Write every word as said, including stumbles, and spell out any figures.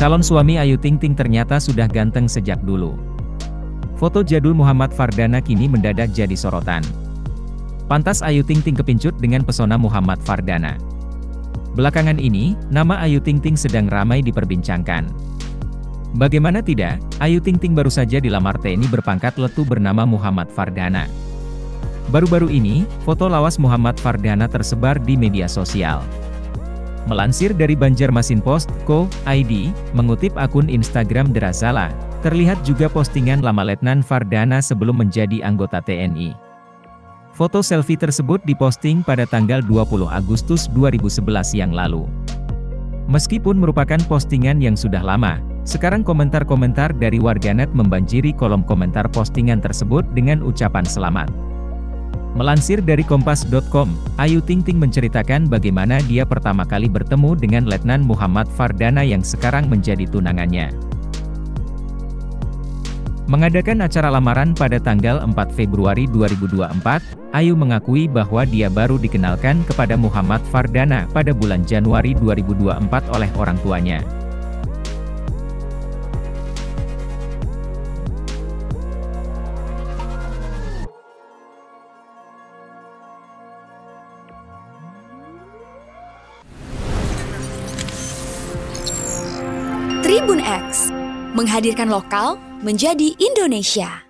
Calon suami Ayu Ting Ting ternyata sudah ganteng sejak dulu. Foto jadul Muhammad Fardana kini mendadak jadi sorotan. Pantas Ayu Ting Ting kepincut dengan pesona Muhammad Fardana. Belakangan ini, nama Ayu Ting Ting sedang ramai diperbincangkan. Bagaimana tidak, Ayu Ting Ting baru saja dilamar T N I berpangkat letu bernama Muhammad Fardana. Baru-baru ini, foto lawas Muhammad Fardana tersebar di media sosial. Melansir dari Banjarmasin Post dot co dot I D, mengutip akun Instagram Derasala, terlihat juga postingan lama Letnan Fardana sebelum menjadi anggota T N I. Foto selfie tersebut diposting pada tanggal dua puluh Agustus dua ribu sebelas yang lalu. Meskipun merupakan postingan yang sudah lama, sekarang komentar-komentar dari warganet membanjiri kolom komentar postingan tersebut dengan ucapan selamat. Melansir dari Kompas dot com, Ayu Ting Ting menceritakan bagaimana dia pertama kali bertemu dengan Letnan Muhammad Fardana yang sekarang menjadi tunangannya. Mengadakan acara lamaran pada tanggal empat Februari dua ribu dua puluh empat, Ayu mengakui bahwa dia baru dikenalkan kepada Muhammad Fardana pada bulan Januari dua ribu dua puluh empat oleh orang tuanya. TribunX menghadirkan lokal menjadi Indonesia.